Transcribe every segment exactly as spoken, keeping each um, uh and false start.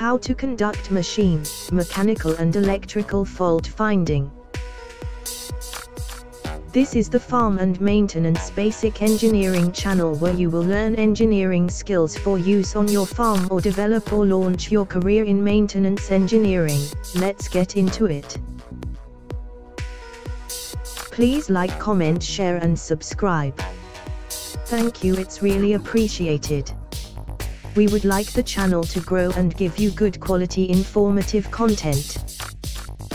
How to conduct machine, mechanical and electrical fault finding. This is the Farm and Maintenance Basic Engineering channel, where you will learn engineering skills for use on your farm or develop or launch your career in maintenance engineering. Let's get into it. Please like, comment, share and subscribe. Thank you, it's really appreciated. We would like the channel to grow and give you good quality informative content.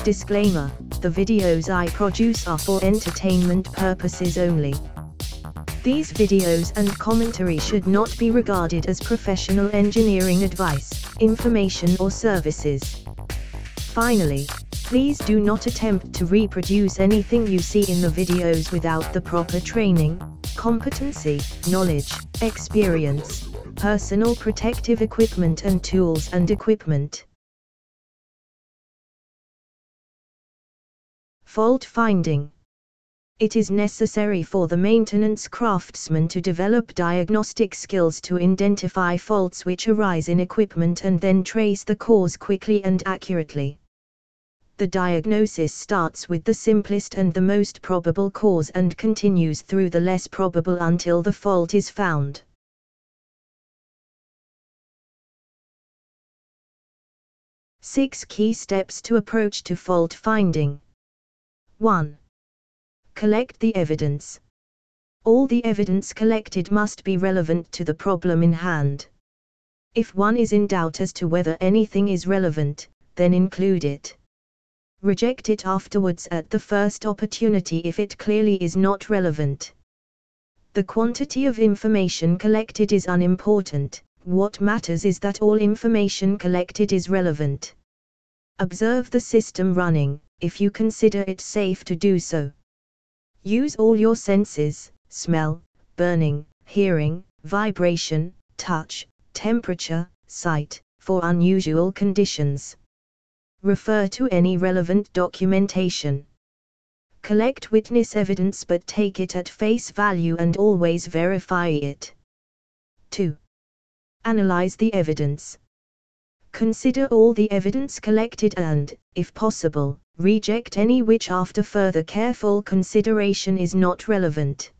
Disclaimer: the videos I produce are for entertainment purposes only. These videos and commentary should not be regarded as professional engineering advice, information or services. Finally, please do not attempt to reproduce anything you see in the videos without the proper training, competency, knowledge, experience, personal protective equipment and tools and equipment. Fault finding. It is necessary for the maintenance craftsman to develop diagnostic skills to identify faults which arise in equipment and then trace the cause quickly and accurately. The diagnosis starts with the simplest and the most probable cause and continues through the less probable until the fault is found. Six key steps to approach to fault finding. one. Collect the evidence. All the evidence collected must be relevant to the problem in hand. If one is in doubt as to whether anything is relevant, then include it. Reject it afterwards at the first opportunity if it clearly is not relevant. The quantity of information collected is unimportant. What matters is that all information collected is relevant. Observe the system running, if you consider it safe to do so. Use all your senses: smell, burning, hearing, vibration, touch, temperature, sight, for unusual conditions. Refer to any relevant documentation. Collect witness evidence but take it at face value and always verify it. two. Analyze the evidence. Consider all the evidence collected and, if possible, reject any which after further careful consideration is not relevant.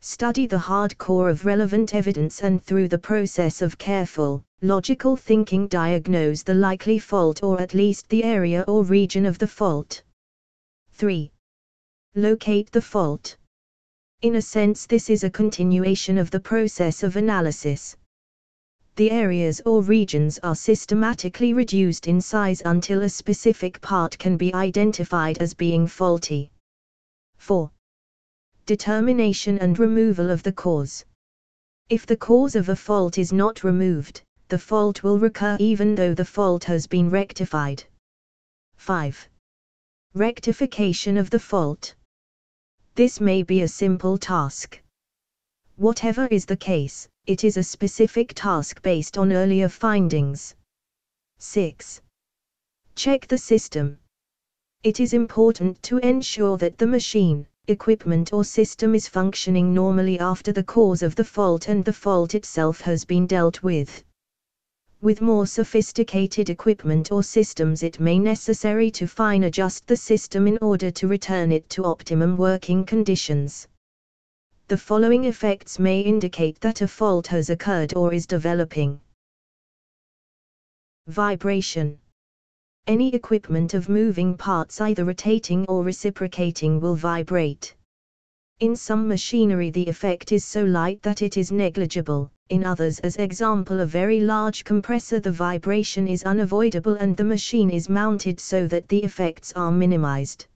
Study the hard core of relevant evidence and through the process of careful, logical thinking diagnose the likely fault or at least the area or region of the fault. three. Locate the fault. In a sense, this is a continuation of the process of analysis. The areas or regions are systematically reduced in size until a specific part can be identified as being faulty. four. Determination and removal of the cause. If the cause of a fault is not removed, the fault will recur even though the fault has been rectified. five. Rectification of the fault. This may be a simple task. Whatever is the case, it is a specific task based on earlier findings. six. Check the system. It is important to ensure that the machine, equipment or system is functioning normally after the cause of the fault and the fault itself has been dealt with. With more sophisticated equipment or systems, it may be necessary to fine adjust the system in order to return it to optimum working conditions. The following effects may indicate that a fault has occurred or is developing. Vibration. Any equipment of moving parts either rotating or reciprocating will vibrate. In some machinery the effect is so light that it is negligible, in others, as example a very large compressor, the vibration is unavoidable and the machine is mounted so that the effects are minimized.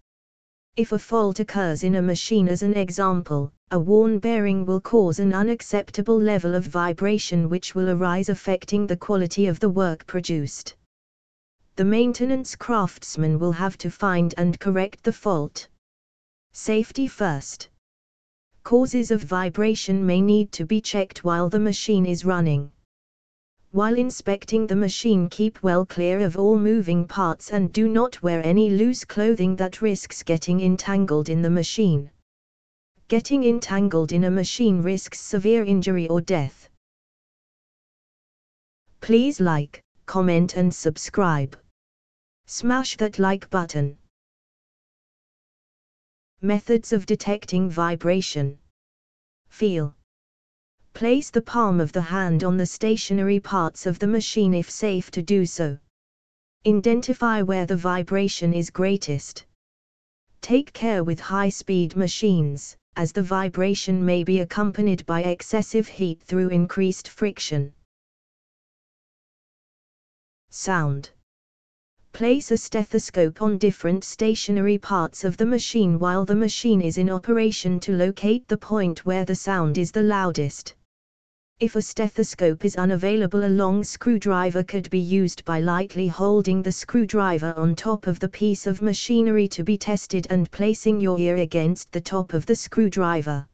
If a fault occurs in a machine, as an example, a worn bearing will cause an unacceptable level of vibration which will arise, affecting the quality of the work produced. The maintenance craftsman will have to find and correct the fault. Safety first. Causes of vibration may need to be checked while the machine is running. While inspecting the machine, keep well clear of all moving parts and do not wear any loose clothing that risks getting entangled in the machine. Getting entangled in a machine risks severe injury or death. Please like, comment and subscribe. Smash that like button. Methods of detecting vibration. Feel. Place the palm of the hand on the stationary parts of the machine if safe to do so. Identify where the vibration is greatest. Take care with high-speed machines, as the vibration may be accompanied by excessive heat through increased friction. Sound. Place a stethoscope on different stationary parts of the machine while the machine is in operation to locate the point where the sound is the loudest. If a stethoscope is unavailable, a long screwdriver could be used by lightly holding the screwdriver on top of the piece of machinery to be tested and placing your ear against the top of the screwdriver.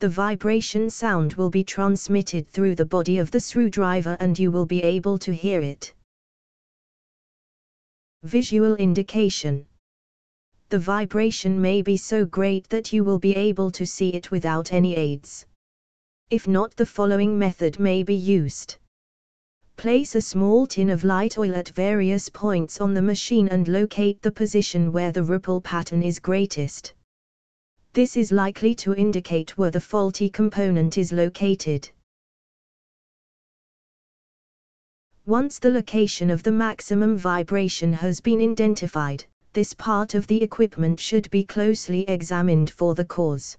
The vibration sound will be transmitted through the body of the screwdriver and you will be able to hear it. Visual indication. The vibration may be so great that you will be able to see it without any aids. If not, the following method may be used. Place a small tin of light oil at various points on the machine and locate the position where the ripple pattern is greatest. This is likely to indicate where the faulty component is located. Once the location of the maximum vibration has been identified, this part of the equipment should be closely examined for the cause.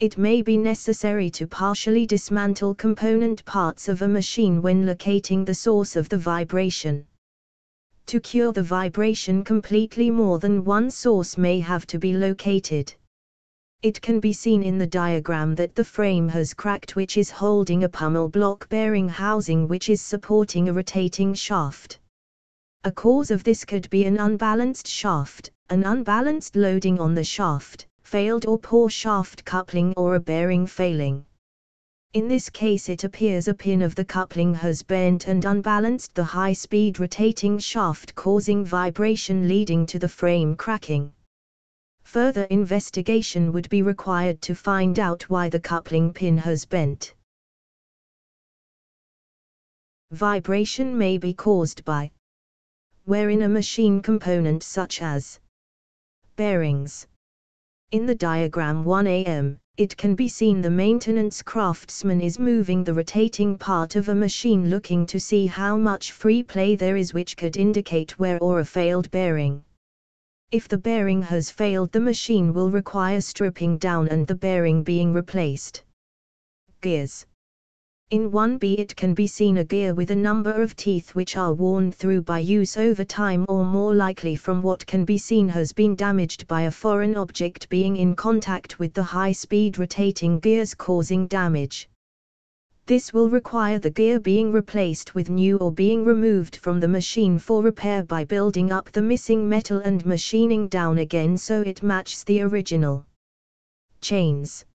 It may be necessary to partially dismantle component parts of a machine when locating the source of the vibration. To cure the vibration completely, more than one source may have to be located. It can be seen in the diagram that the frame has cracked, which is holding a pummel block bearing housing which is supporting a rotating shaft. A cause of this could be an unbalanced shaft, an unbalanced loading on the shaft, failed or poor shaft coupling, or a bearing failing. In this case, it appears a pin of the coupling has bent and unbalanced the high-speed rotating shaft, causing vibration leading to the frame cracking. Further investigation would be required to find out why the coupling pin has bent. Vibration may be caused by wear in a machine component such as bearings. In the diagram one A M, it can be seen the maintenance craftsman is moving the rotating part of a machine looking to see how much free play there is, which could indicate wear or a failed bearing. If the bearing has failed, the machine will require stripping down and the bearing being replaced. Gears. In one B, it can be seen a gear with a number of teeth which are worn through by use over time, or more likely from what can be seen has been damaged by a foreign object being in contact with the high-speed rotating gears, causing damage. This will require the gear being replaced with new or being removed from the machine for repair by building up the missing metal and machining down again so it matches the original. Chains.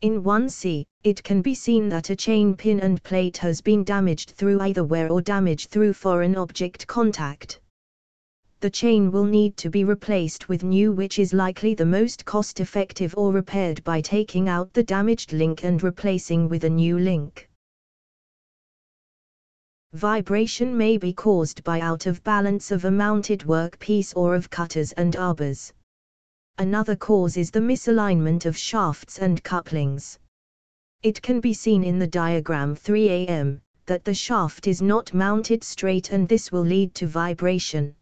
In one C, it can be seen that a chain pin and plate has been damaged through either wear or damage through foreign object contact. The chain will need to be replaced with new, which is likely the most cost-effective, or repaired by taking out the damaged link and replacing with a new link. Vibration may be caused by out of balance of a mounted workpiece or of cutters and arbors. Another cause is the misalignment of shafts and couplings. It can be seen in the diagram three A M that the shaft is not mounted straight, and this will lead to vibration.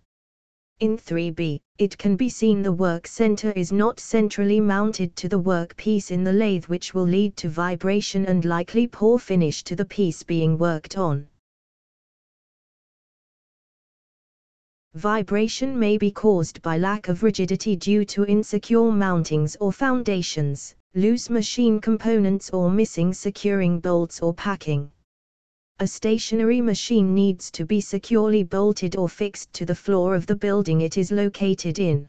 In three B, it can be seen the work center is not centrally mounted to the workpiece in the lathe, which will lead to vibration and likely poor finish to the piece being worked on. Vibration may be caused by lack of rigidity due to insecure mountings or foundations, loose machine components, or missing securing bolts or packing. A stationary machine needs to be securely bolted or fixed to the floor of the building it is located in.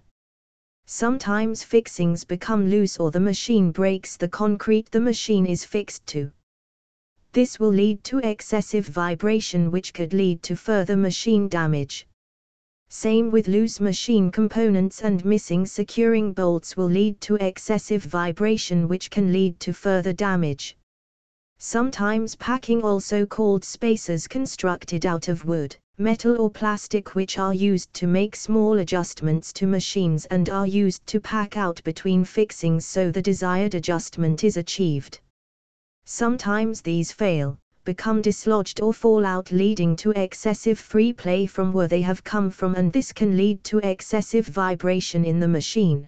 Sometimes fixings become loose or the machine breaks the concrete the machine is fixed to. This will lead to excessive vibration, which could lead to further machine damage. Same with loose machine components and missing securing bolts will lead to excessive vibration, which can lead to further damage. sometimes packing, also called spacers, constructed out of wood, metal or plastic, which are used to make small adjustments to machines and are used to pack out between fixings so the desired adjustment is achieved. Sometimes these fail, become dislodged or fall out, leading to excessive free play from where they have come from, and this can lead to excessive vibration in the machine.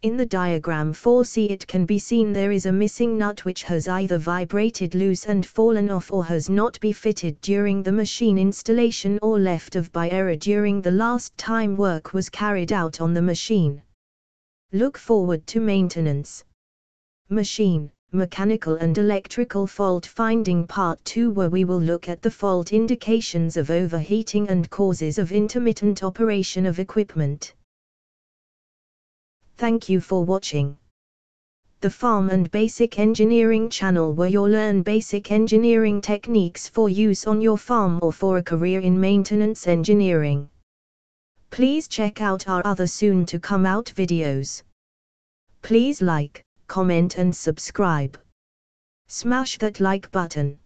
In the diagram four C, it can be seen there is a missing nut which has either vibrated loose and fallen off, or has not been fitted during the machine installation, or left off by error during the last time work was carried out on the machine. Look forward to maintenance. Machine, mechanical and electrical fault finding, part two, where we will look at the fault indications of overheating and causes of intermittent operation of equipment. Thank you for watching the Farm and Basic Engineering channel, where you'll learn basic engineering techniques for use on your farm or for a career in maintenance engineering. Please check out our other soon to come out videos. Please like, comment and subscribe. Smash that like button.